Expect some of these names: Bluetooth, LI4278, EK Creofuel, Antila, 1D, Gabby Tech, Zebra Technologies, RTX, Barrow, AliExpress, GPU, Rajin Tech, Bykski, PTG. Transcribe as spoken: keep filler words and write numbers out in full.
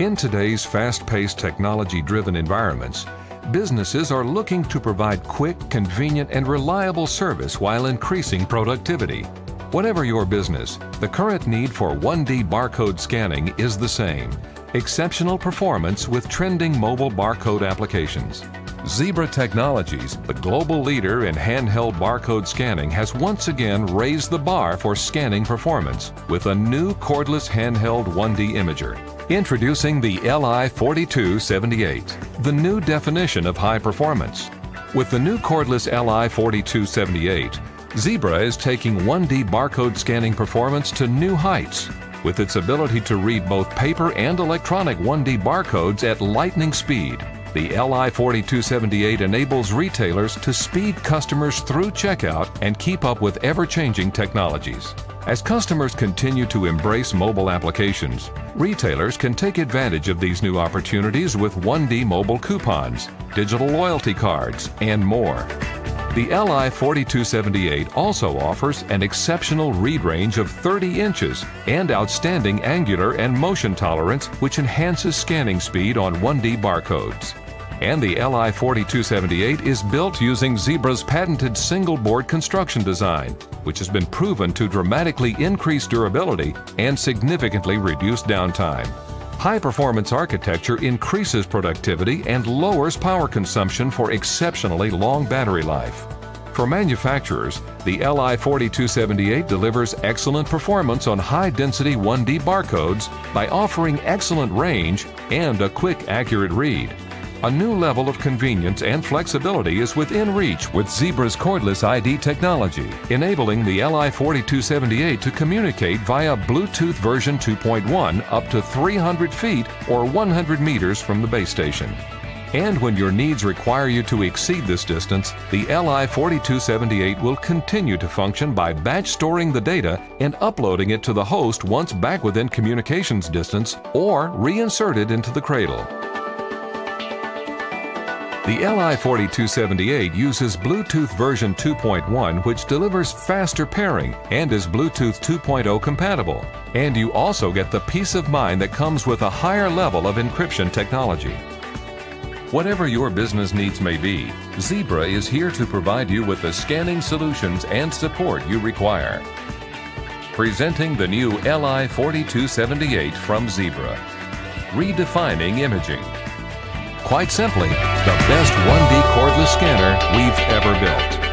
In today's fast-paced, technology-driven environments, businesses are looking to provide quick, convenient, and reliable service while increasing productivity. Whatever your business, the current need for one D barcode scanning is the same. Exceptional performance with trending mobile barcode applications. Zebra Technologies, the global leader in handheld barcode scanning, has once again raised the bar for scanning performance with a new cordless handheld one D imager. Introducing the L I forty-two seventy-eight, the new definition of high performance. With the new cordless L I forty-two seventy-eight, Zebra is taking one D barcode scanning performance to new heights with its ability to read both paper and electronic one D barcodes at lightning speed. The L I forty-two seventy-eight enables retailers to speed customers through checkout and keep up with ever-changing technologies. As customers continue to embrace mobile applications, retailers can take advantage of these new opportunities with one D mobile coupons, digital loyalty cards, and more. The L I forty-two seventy-eight also offers an exceptional read range of thirty inches and outstanding angular and motion tolerance, which enhances scanning speed on one D barcodes. And the L I forty-two seventy-eight is built using Zebra's patented single board construction design, which has been proven to dramatically increase durability and significantly reduce downtime. High performance architecture increases productivity and lowers power consumption for exceptionally long battery life. For manufacturers, the L I forty-two seventy-eight delivers excellent performance on high-density one D barcodes by offering excellent range and a quick, accurate read. A new level of convenience and flexibility is within reach with Zebra's cordless I D technology, enabling the L I forty-two seventy-eight to communicate via Bluetooth version two point one up to three hundred feet or one hundred meters from the base station. And when your needs require you to exceed this distance, the L I forty-two seventy-eight will continue to function by batch storing the data and uploading it to the host once back within communications distance or reinserted into the cradle. The L I forty-two seventy-eight uses Bluetooth version two point one, which delivers faster pairing and is Bluetooth two point oh compatible. And you also get the peace of mind that comes with a higher level of encryption technology. Whatever your business needs may be, Zebra is here to provide you with the scanning solutions and support you require. Presenting the new L I forty-two seventy-eight from Zebra. Redefining imaging. Quite simply, the best one D cordless scanner we've ever built.